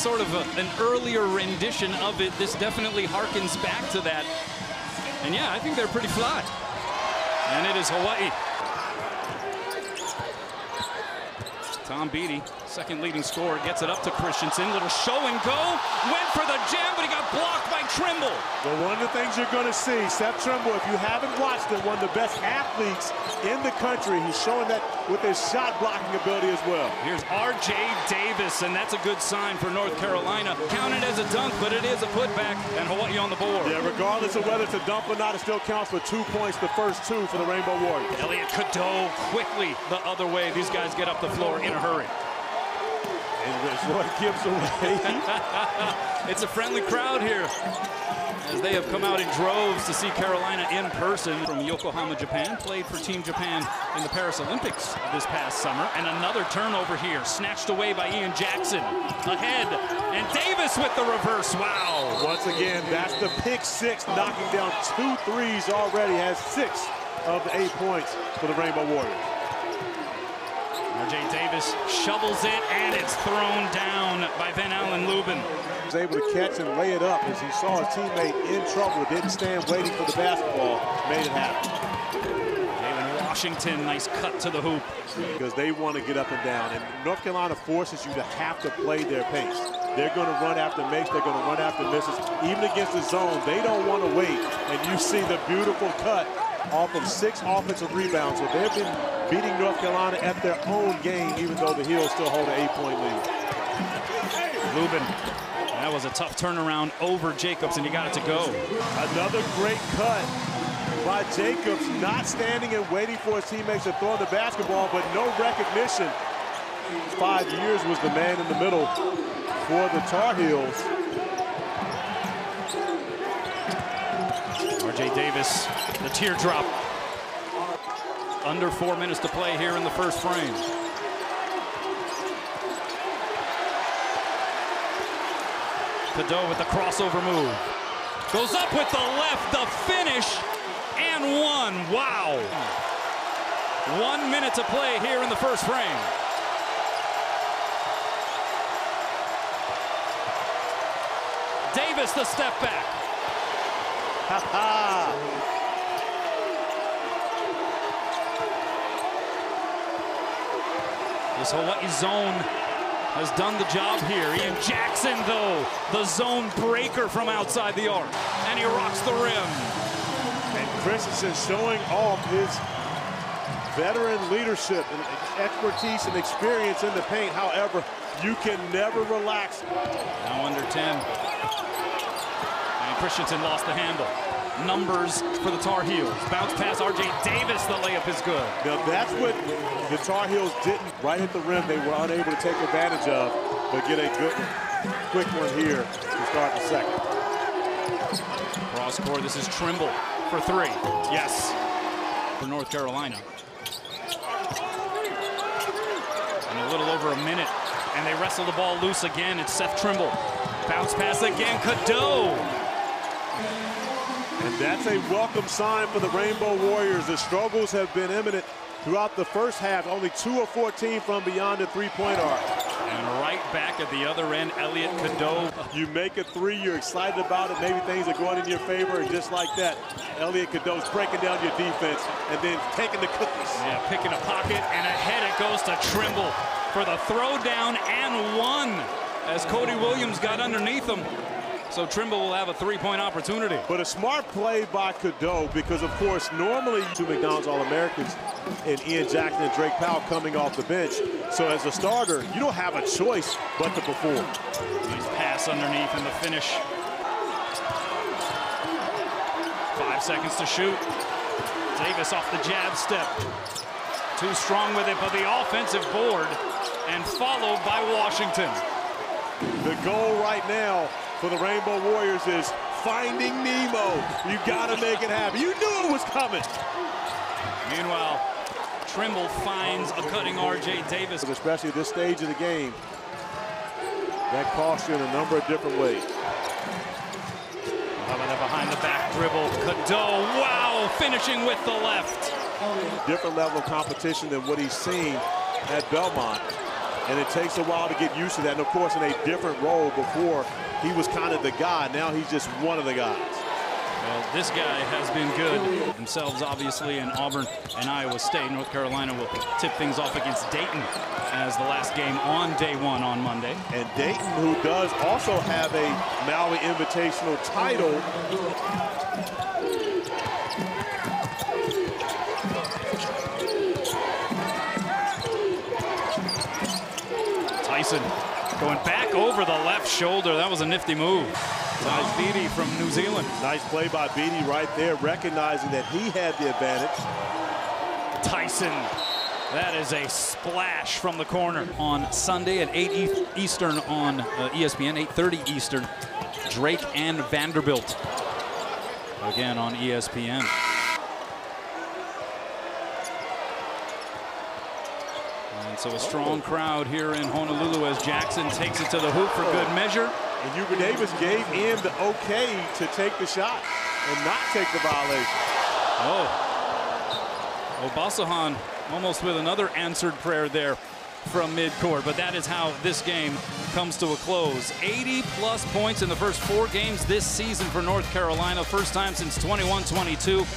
sort of an earlier rendition of it. This definitely harkens back to that. And yeah, I think they're pretty fly. And it is Hawaii. Tom Beattie, second leading scorer, gets it up to Christensen. Little show and go. Went for the jam, but he got blocked by Trimble. Well, one of the things you're going to see, Seth Trimble, if you haven't watched it, one of the best athletes in the country. He's showing that with his shot blocking ability as well. Here's R.J. Davis, and that's a good sign for North Carolina. Counted as a dunk, but it is a putback, and Hawaii on the board. Yeah, regardless of whether it's a dunk or not, it still counts for 2 points, the first two for the Rainbow Warriors. Elliott Cadeau quickly the other way. These guys get up the floor in a hurry. It's what gives away. It's a friendly crowd here, as they have come out in droves to see Carolina in person. From Yokohama, Japan, played for Team Japan in the Paris Olympics this past summer. And another turnover here, snatched away by Ian Jackson. Ahead, and Davis with the reverse, wow. Once again, that's the pick six, knocking down 2 threes already, has 6 of the 8 points for the Rainbow Warriors. R.J. Davis shovels it, and it's thrown down by Ven-Allen Lubin. He was able to catch and lay it up as he saw his teammate in trouble. Didn't stand waiting for the basketball. Made it happen. Jalen Washington, nice cut to the hoop. Because they want to get up and down, and North Carolina forces you to have to play their pace. They're going to run after makes. They're going to run after misses. Even against the zone, they don't want to wait. And you see the beautiful cut off of 6 offensive rebounds. So they've been beating North Carolina at their own game, even though the Heels still hold an 8-point lead. Lubin, that was a tough turnaround over Jacobs, and he got it to go. Another great cut by Jacobs, not standing and waiting for his teammates to throw the basketball, but no recognition. 5 years was the man in the middle for the Tar Heels. R.J. Davis, the teardrop. Under 4 minutes to play here in the first frame. Cadeau with the crossover move. Goes up with the left, the finish, and one. Wow. 1 minute to play here in the first frame. Davis, the step back. Ha ha. This Hawaii zone has done the job here. Ian Jackson, though, the zone breaker from outside the arc. And he rocks the rim. And Christensen showing off his veteran leadership and expertise and experience in the paint. However, you can never relax. Now under 10. And Christensen lost the handle. Numbers for the Tar Heels. Bounce pass, R.J. Davis, the layup is good. Now that's what the Tar Heels didn't right at the rim. They were unable to take advantage of, but get a good, quick one here to start the second. Cross court, this is Trimble for 3. Yes, for North Carolina. And a little over a minute, and they wrestle the ball loose again. It's Seth Trimble. Bounce pass again, Cadeau. And that's a welcome sign for the Rainbow Warriors. The struggles have been imminent throughout the first half. Only 2 of 14 from beyond the three-point arc. And right back at the other end, Elliott Cadeau. You make a three, you're excited about it, maybe things are going in your favor, and just like that, Elliott Cadeau's breaking down your defense and then taking the cookies. Yeah, picking a pocket, and ahead it goes to Trimble for the throwdown and one, as Cody Williams got underneath him. So Trimble will have a three-point opportunity. But a smart play by Cadeau, because of course normally 2 McDonald's All-Americans and Ian Jackson and Drake Powell coming off the bench. So as a starter, you don't have a choice but to perform. Nice pass underneath and the finish. 5 seconds to shoot. Davis off the jab step. Too strong with it, but the offensive board, and followed by Washington. The goal right now for the Rainbow Warriors is finding Nemo. You gotta make it happen. You knew it was coming. Meanwhile, Trimble finds a cutting R.J. Davis. Especially at this stage of the game, that costs you in a number of different ways. Behind the back dribble, Cadeau, wow, finishing with the left. Different level of competition than what he's seen at Belmont. and it takes a while to get used to that. And of course, in a different role before, he was kind of the guy. Now he's just one of the guys. Well, this guy has been good themselves, obviously, in Auburn and Iowa State. North Carolina will tip things off against Dayton as the last game on day one on Monday. And Dayton, who does also have a Maui Invitational title. Tyson going back over the left shoulder. That was a nifty move. Nice Beattie from New Zealand. Nice play by Beattie right there, recognizing that he had the advantage. Tyson, that is a splash from the corner. On Sunday at 8 Eastern on ESPN, 8:30 Eastern, Drake and Vanderbilt. Again on ESPN. And so a strong crowd here in Honolulu as Jackson takes it to the hoop for good measure. And Uba Davis gave him the okay to take the shot and not take the violation. Oh. Obasohan almost with another answered prayer there from midcourt. But that is how this game comes to a close. 80-plus points in the first 4 games this season for North Carolina. First time since 21-22.